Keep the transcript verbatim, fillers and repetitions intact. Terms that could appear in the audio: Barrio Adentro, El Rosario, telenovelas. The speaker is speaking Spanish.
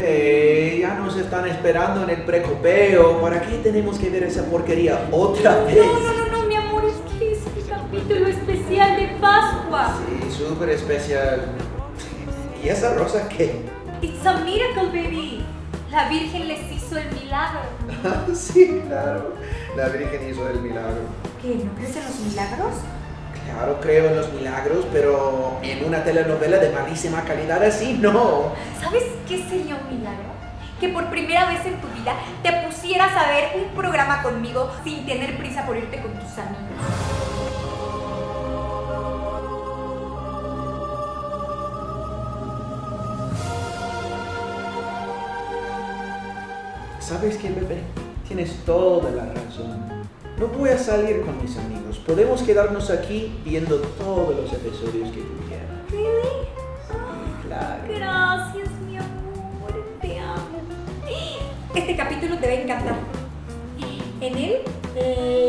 Ve, ya nos están esperando en el precopeo. ¿Para qué tenemos que ver esa porquería otra vez? No, no, no, no, mi amor, es que es el capítulo especial de Pascua. Sí, súper especial. ¿Y esa rosa qué? It's a miracle, baby. La Virgen les hizo el milagro. Ah, sí, claro. La Virgen hizo el milagro. ¿Qué? ¿No crees en los milagros? Claro, creo en los milagros, pero en una telenovela de malísima calidad así, no. ¿Sabes qué sería un milagro? Que por primera vez en tu vida te pusieras a ver un programa conmigo sin tener prisa por irte con tus amigos. ¿Sabes qué, bebé? Tienes toda la razón. No voy a salir con mis amigos. Podemos quedarnos aquí viendo todos los episodios que tú quieras. ¿Really? Sí, claro. Gracias, mi amor. Te amo. Este capítulo te va a encantar. En él, eh,